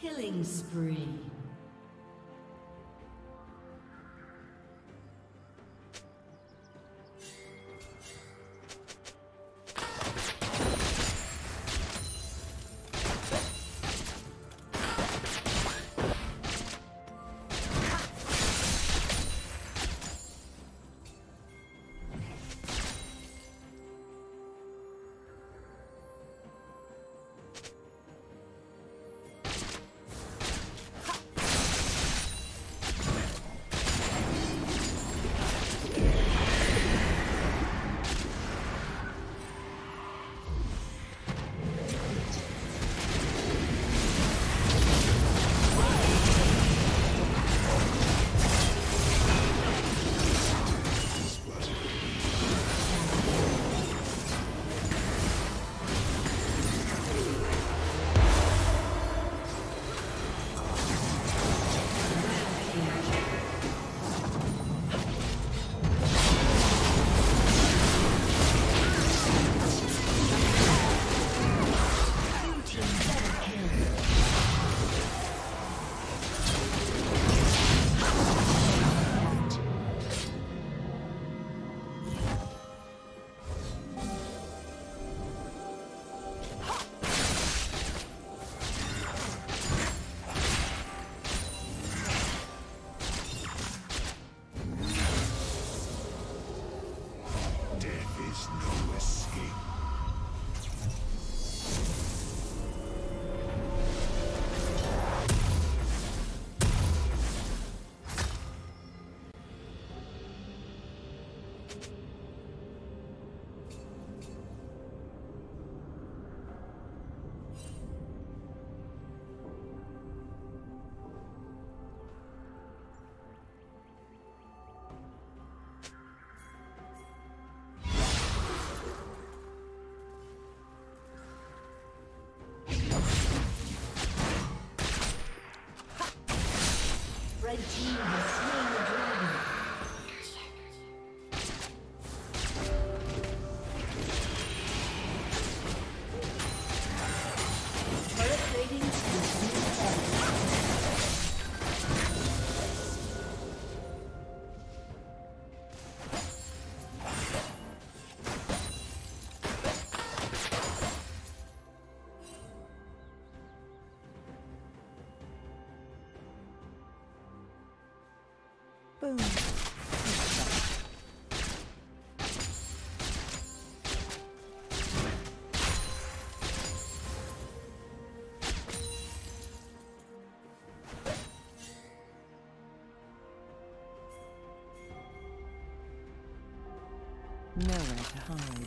Killing spree. Red team has slain the dragon. Turret plating is being boom. Nowhere to hide.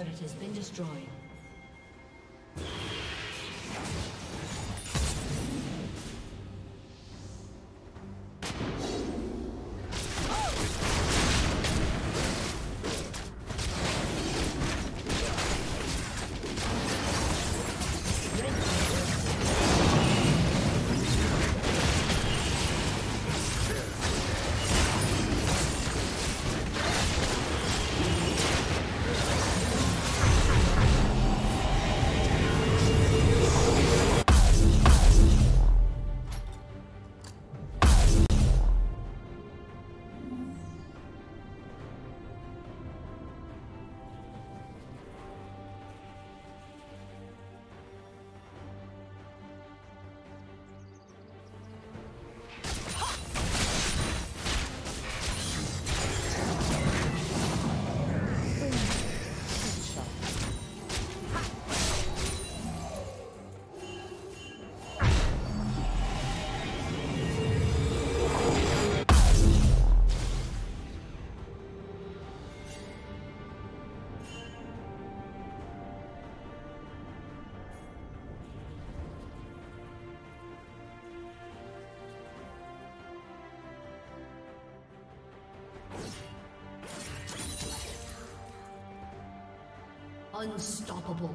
turret has been destroyed. Unstoppable.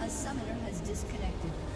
A summoner has disconnected.